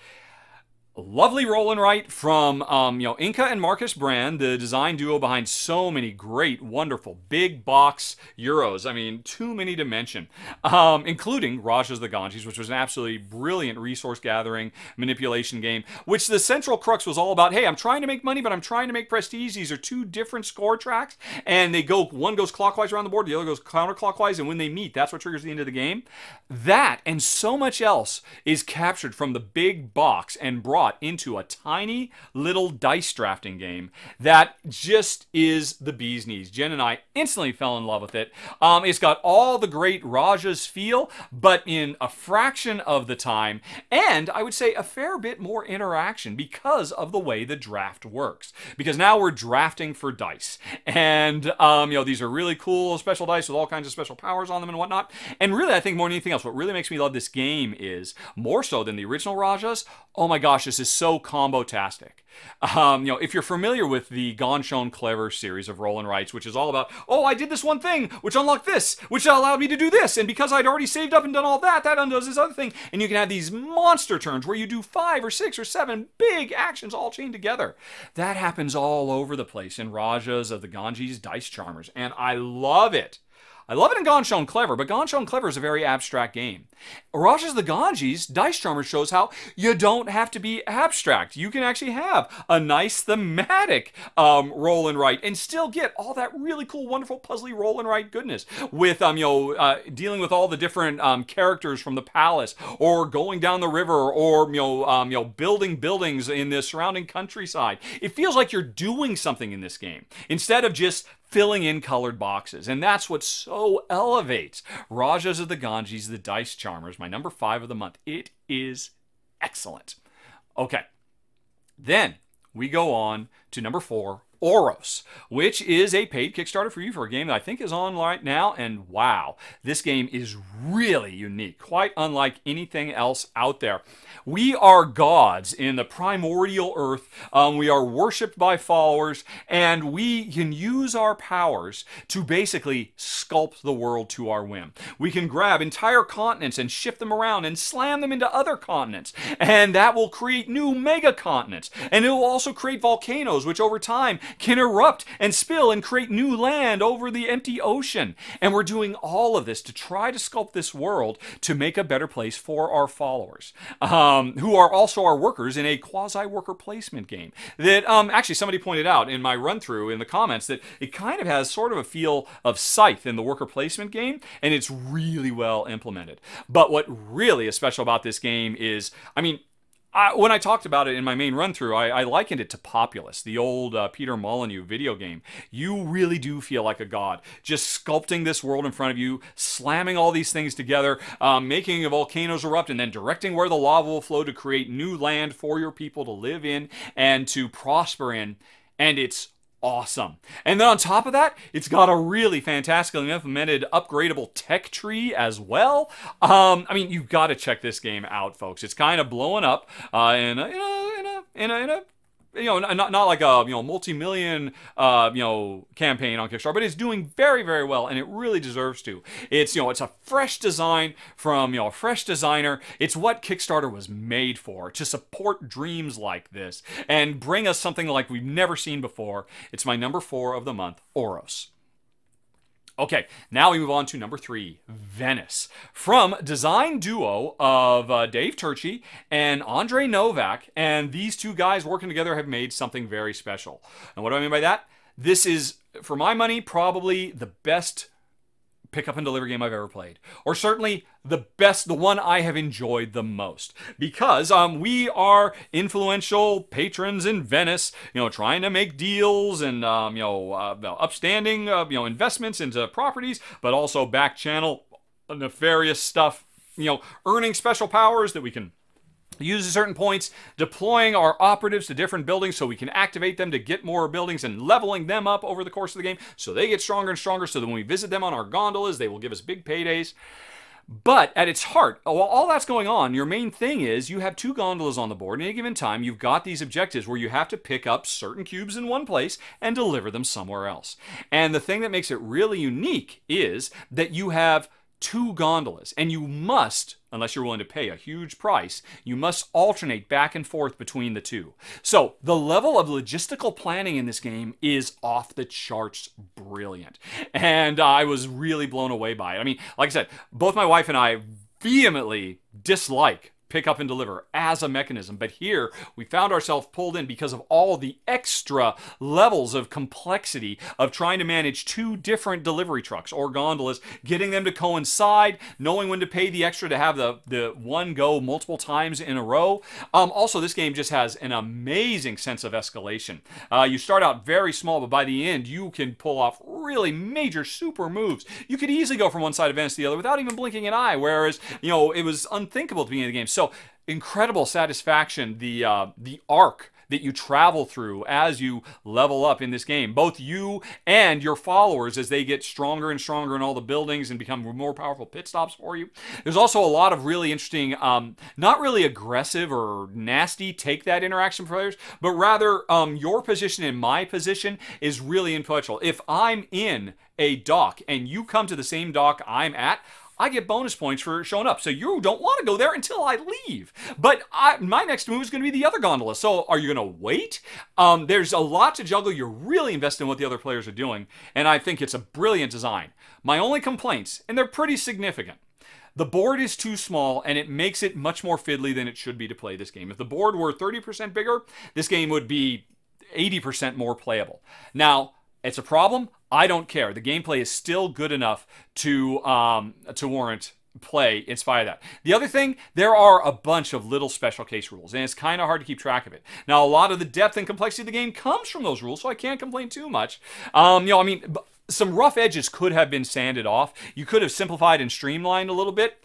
Lovely roll and write from um, you know, Inca and Marcus Brand, the design duo behind so many great, wonderful, big box Euros. I mean, too many to mention, um, including Rajas of the Ganges, which was an absolutely brilliant resource gathering manipulation game, which the central crux was all about, hey, I'm trying to make money, but I'm trying to make prestige. These are two different score tracks, and they go, one goes clockwise around the board, the other goes counterclockwise, and when they meet, that's what triggers the end of the game. That and so much else is captured from the big box and brought into a tiny little dice drafting game that just is the bee's knees. Jen and I instantly fell in love with it. Um, it's got all the great Rajas feel, but in a fraction of the time, and I would say a fair bit more interaction because of the way the draft works. Because now we're drafting for dice, and um, you know, these are really cool special dice with all kinds of special powers on them and whatnot. And really, I think more than anything else, what really makes me love this game is, more so than the original Rajas, oh my gosh, this is so combo-tastic. Um, you know, if you're familiar with the Ganz Schön Clever series of roll and writes, which is all about, oh, I did this one thing, which unlocked this, which allowed me to do this, and because I'd already saved up and done all that, that undoes this other thing, and you can have these monster turns where you do five or six or seven big actions all chained together. That happens all over the place in Rajas of the Ganges Dice Charmers, and I love it. I love it in Ganz Schön Clever, but Ganz Schön Clever is a very abstract game. Rajas of the Ganges Dice Charmer shows how you don't have to be abstract. You can actually have a nice thematic um, roll and write and still get all that really cool, wonderful, puzzly roll and write goodness with um, you know, uh, dealing with all the different um, characters from the palace, or going down the river, or you know, um, you know, building buildings in the surrounding countryside. It feels like you're doing something in this game instead of just filling in colored boxes. And that's what so elevates Rajas of the Ganges, the Dice Charmers, my number five of the month. It is excellent. Okay, then we go on to number four, Oros, which is a paid Kickstarter for you for a game that I think is on right now. And wow, this game is really unique, quite unlike anything else out there. We are gods in the primordial earth. Um, we are worshipped by followers, and we can use our powers to basically sculpt the world to our whim. We can grab entire continents and shift them around and slam them into other continents, and that will create new mega continents. And it will also create volcanoes, which over time can erupt and spill and create new land over the empty ocean. And we're doing all of this to try to sculpt this world to make a better place for our followers, um, who are also our workers in a quasi-worker placement game. That um, actually somebody pointed out in my run-through in the comments that it kind of has sort of a feel of Scythe in the worker placement game, and it's really well implemented. But what really is special about this game is, I mean, I, when I talked about it in my main run-through, I, I likened it to Populous, the old uh, Peter Molyneux video game. You really do feel like a god, just sculpting this world in front of you, slamming all these things together, um, making volcanoes erupt, and then directing where the lava will flow to create new land for your people to live in and to prosper in, and it's awesome. And then on top of that, it's got a really fantastically implemented upgradable tech tree as well. Um, I mean, you've got to check this game out, folks. It's kind of blowing up uh, in a, in a, in a, in a, in a you know, not, not like a, you know, multi-million, uh, you know, campaign on Kickstarter, but it's doing very, very well, and it really deserves to. It's, you know, it's a fresh design from, you know, a fresh designer. It's what Kickstarter was made for, to support dreams like this and bring us something like we've never seen before. It's my number four of the month, Oros. Okay, now we move on to number three, Venice. From design duo of uh, Dave Turchi and Andre Novak, and these two guys working together have made something very special. And what do I mean by that? This is, for my money, probably the best pick up and deliver game I've ever played, or certainly the best, the one I have enjoyed the most, because um, we are influential patrons in Venice, you know, trying to make deals and um, you know, uh, upstanding, uh, you know, investments into properties, but also back channel nefarious stuff, you know, earning special powers that we can use at certain points, deploying our operatives to different buildings so we can activate them to get more buildings and leveling them up over the course of the game so they get stronger and stronger, so that when we visit them on our gondolas, they will give us big paydays. But at its heart, while all that's going on, your main thing is you have two gondolas on the board, and at any given time, you've got these objectives where you have to pick up certain cubes in one place and deliver them somewhere else. And the thing that makes it really unique is that you have two gondolas, and you must, unless you're willing to pay a huge price, you must alternate back and forth between the two. So the level of logistical planning in this game is off the charts brilliant, and I was really blown away by it. I mean, like I said, both my wife and I vehemently dislike pick up and deliver as a mechanism, but here we found ourselves pulled in because of all the extra levels of complexity of trying to manage two different delivery trucks or gondolas, getting them to coincide, knowing when to pay the extra to have the, the one go multiple times in a row. Um, also, this game just has an amazing sense of escalation. Uh, you start out very small, but by the end, you can pull off really major super moves. You could easily go from one side of Venice to the other without even blinking an eye, whereas, you know, it was unthinkable at the beginning of the game. So So incredible satisfaction, the uh, the arc that you travel through as you level up in this game. Both you and your followers, as they get stronger and stronger in all the buildings and become more powerful pit stops for you. There's also a lot of really interesting, um, not really aggressive or nasty take that interaction for players, but rather um, your position and my position is really influential. If I'm in a dock and you come to the same dock I'm at, I get bonus points for showing up. So you don't want to go there until I leave. But I, my next move is going to be the other gondola. So are you going to wait? Um, there's a lot to juggle. You're really invested in what the other players are doing. And I think it's a brilliant design. My only complaints, and they're pretty significant. The board is too small, and it makes it much more fiddly than it should be to play this game. If the board were thirty percent bigger, this game would be eighty percent more playable. Now, it's a problem. I don't care. The gameplay is still good enough to um, to warrant play in spite of that. The other thing, there are a bunch of little special case rules, and it's kind of hard to keep track of it. Now, a lot of the depth and complexity of the game comes from those rules, so I can't complain too much. Um, you know, I mean, some rough edges could have been sanded off. You could have simplified and streamlined a little bit.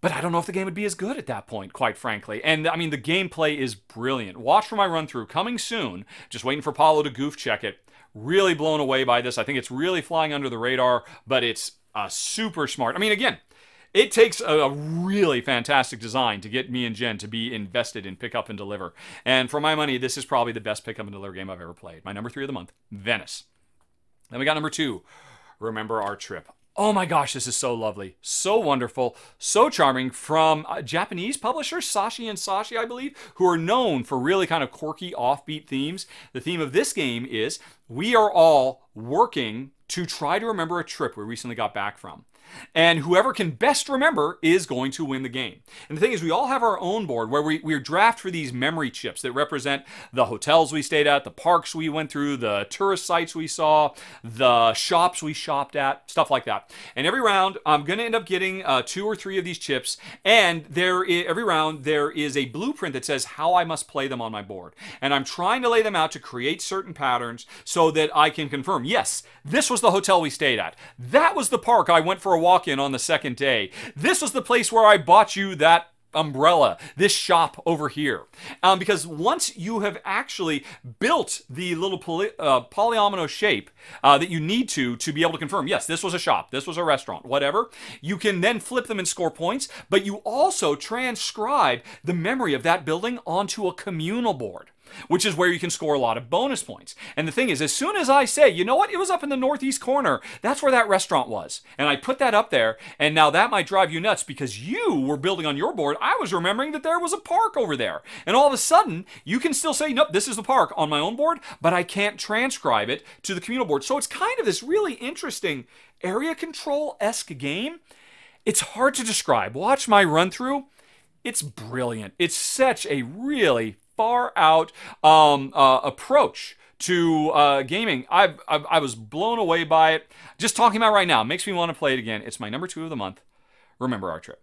But I don't know if the game would be as good at that point, quite frankly. And, I mean, the gameplay is brilliant. Watch for my run-through. Coming soon. Just waiting for Paolo to goof-check it. Really blown away by this. I think it's really flying under the radar, but it's uh, super smart. I mean, again, it takes a, a really fantastic design to get me and Jen to be invested in pick up and deliver. And for my money, this is probably the best pick up and deliver game I've ever played. My number three of the month, Venice. Then we got number two, Remember Our Trip. Oh my gosh, this is so lovely, so wonderful, so charming, from uh, Japanese publishers, Sashi and Sashi, I believe, who are known for really kind of quirky, offbeat themes. The theme of this game is we are all working to try to remember a trip we recently got back from. And whoever can best remember is going to win the game. And the thing is, we all have our own board where we, we draft for these memory chips that represent the hotels we stayed at, the parks we went through, the tourist sites we saw, the shops we shopped at, stuff like that. And every round, I'm going to end up getting uh, two or three of these chips. And there is, every round, there is a blueprint that says how I must play them on my board. And I'm trying to lay them out to create certain patterns so that I can confirm, yes, this was the hotel we stayed at. That was the park I went for a walk in on the second day. This was the place where I bought you that umbrella, this shop over here. Um, because once you have actually built the little poly, uh, polyomino shape uh, that you need to to be able to confirm, yes, this was a shop, this was a restaurant, whatever, you can then flip them and score points, but you also transcribe the memory of that building onto a communal board, which is where you can score a lot of bonus points. And the thing is, as soon as I say, you know what, it was up in the northeast corner, that's where that restaurant was, and I put that up there, and now that might drive you nuts because you were building on your board, I was remembering that there was a park over there. And all of a sudden, you can still say, nope, this is the park on my own board, but I can't transcribe it to the communal board. So it's kind of this really interesting area control-esque game. It's hard to describe. Watch my run-through. It's brilliant. It's such a really far out um, uh, approach to uh, gaming. I've, I've, I was blown away by it. Just talking about it right now makes me want to play it again. It's my number two of the month. Remember our trip.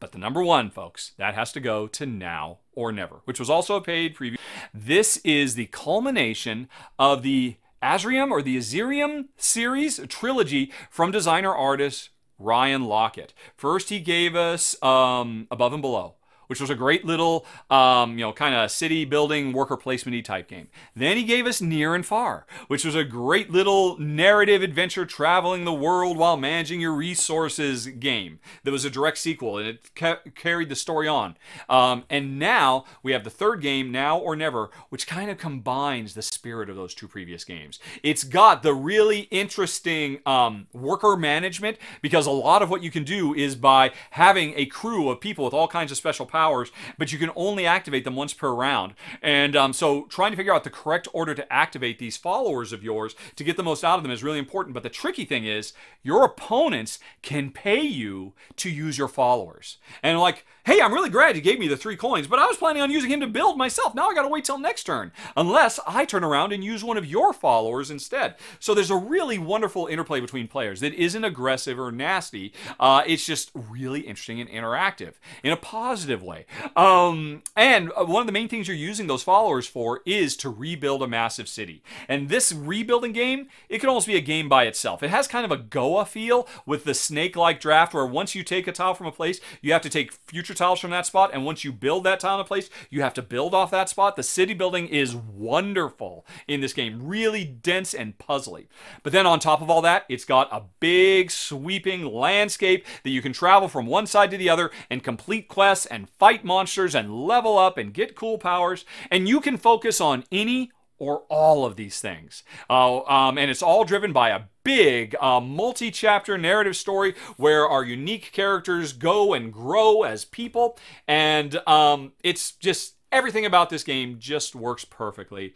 But the number one, folks, that has to go to Now or Never, which was also a paid preview. This is the culmination of the Azrium or the Azrium series trilogy from designer artist Ryan Lockett. First, he gave us um, Above and Below, which was a great little, um, you know, kind of city building, worker placement-y type game. Then he gave us Near and Far, which was a great little narrative adventure traveling the world while managing your resources game. That was a direct sequel, and it ca carried the story on. Um, and now we have the third game, Now or Never, which kind of combines the spirit of those two previous games. It's got the really interesting um, worker management, because a lot of what you can do is by having a crew of people with all kinds of special powers, powers, but you can only activate them once per round. And um, so trying to figure out the correct order to activate these followers of yours to get the most out of them is really important. But the tricky thing is your opponents can pay you to use your followers. And like, hey, I'm really glad you gave me the three coins, but I was planning on using him to build myself. Now I got to wait till next turn, unless I turn around and use one of your followers instead. So there's a really wonderful interplay between players that isn't aggressive or nasty. Uh, it's just really interesting and interactive in a positive way. way. Um, and one of the main things you're using those followers for is to rebuild a massive city. And this rebuilding game, it can almost be a game by itself. It has kind of a Goa feel with the snake-like draft, where once you take a tile from a place, you have to take future tiles from that spot. And once you build that tile in a place, you have to build off that spot. The city building is wonderful in this game, really dense and puzzly. But then on top of all that, it's got a big sweeping landscape that you can travel from one side to the other and complete quests and fight monsters and level up and get cool powers. And you can focus on any or all of these things. Uh, um, and it's all driven by a big uh, multi-chapter narrative story where our unique characters go and grow as people. And um, it's just everything about this game just works perfectly.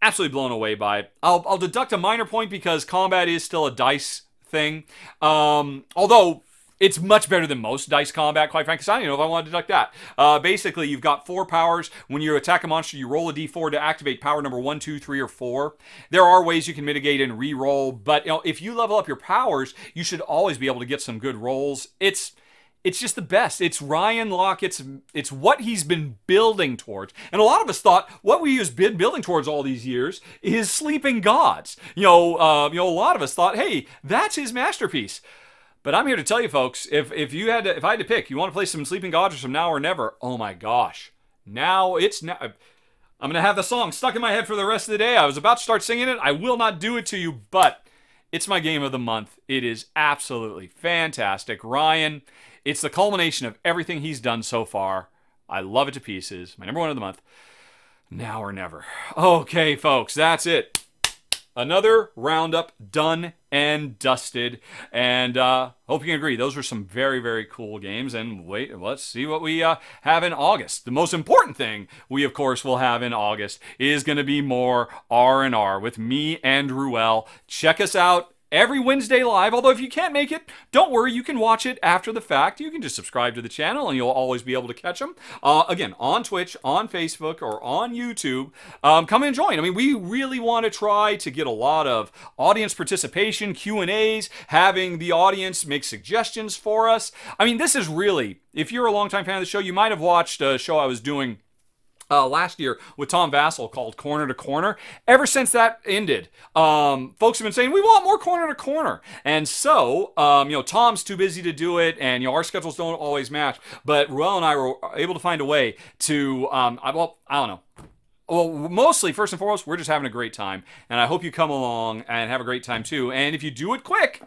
Absolutely blown away by it. I'll, I'll deduct a minor point because combat is still a dice thing. Um, although it's much better than most dice combat, quite frankly. I don't even know if I want to deduct that. Uh, basically, you've got four powers. When you attack a monster, you roll a d four to activate power number one, two, three, or four. There are ways you can mitigate and re-roll, but you know, if you level up your powers, you should always be able to get some good rolls. It's It's just the best. It's Ryan Lockett's, it's what he's been building towards. And a lot of us thought what we have been building towards all these years is Sleeping Gods. You know, uh, you know, a lot of us thought, hey, that's his masterpiece. But I'm here to tell you, folks, if, if you had to, if I had to pick, you want to play some Sleeping Gods or some Now or Never, oh my gosh. Now it's now. I'm going to have the song stuck in my head for the rest of the day. I was about to start singing it. I will not do it to you, but it's my game of the month. It is absolutely fantastic. Ryan, it's the culmination of everything he's done so far. I love it to pieces. My number one of the month, Now or Never. Okay, folks, that's it. Another roundup done and dusted, and uh, hope you can agree. Those were some very, very cool games, and wait, let's see what we uh, have in August. The most important thing we, of course, will have in August is going to be more R and R with me and Ruel. Check us out every Wednesday live. Although if you can't make it, don't worry, you can watch it after the fact. You can just subscribe to the channel and you'll always be able to catch them. Uh, again, on Twitch, on Facebook, or on YouTube. Um, come and join. I mean, we really want to try to get a lot of audience participation, Q and A's, having the audience make suggestions for us. I mean, this is really, if you're a longtime fan of the show, you might have watched a show I was doing Uh, last year with Tom Vassell called Corner to Corner. Ever since that ended, um, folks have been saying, we want more Corner to Corner. And so, um, you know, Tom's too busy to do it, and, you know, our schedules don't always match. But Ruel and I were able to find a way to, um, I, well, I don't know. Well, mostly, first and foremost, we're just having a great time. And I hope you come along and have a great time, too. And if you do it quick,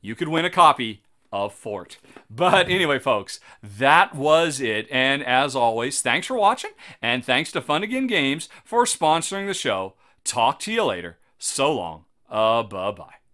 you could win a copy of Fort. But anyway, folks, that was it. And as always, thanks for watching, and thanks to Fun Again Games for sponsoring the show. Talk to you later. So long. Uh, bye-bye.